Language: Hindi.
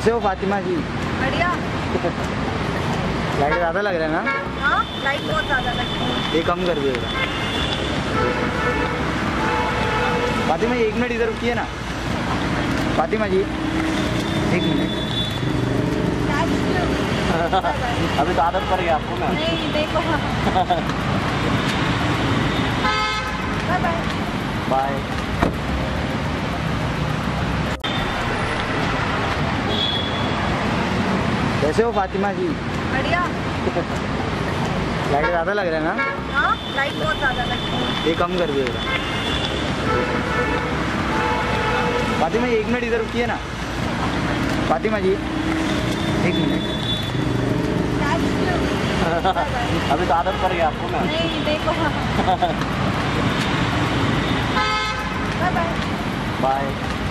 कैसे हो फातिमा जी? बढ़िया। लाइट ज़्यादा लग रहा है ना? लाइट बहुत ज़्यादा लग रही है। ये कम कर दिएगा। फातिमा जी 1 मिनट इधर रुकिए ना। फातिमा जी 1 मिनट। अभी तो आदत पड़ गया आपको ना। नहीं देखो। Bye bye. बाय। कैसे हो फातिमा जी? बढ़िया। लाइट ज़्यादा लग रहा है ना? लाइट बहुत ज़्यादा लग रही है। ये कम कर दिएगा। फातिमा जी 1 मिनट इधर रुकिए ना। फातिमा जी 1 मिनट। अभी तो आदत पड़ गया आपको ना। नहीं देखो। Bye bye. बाय।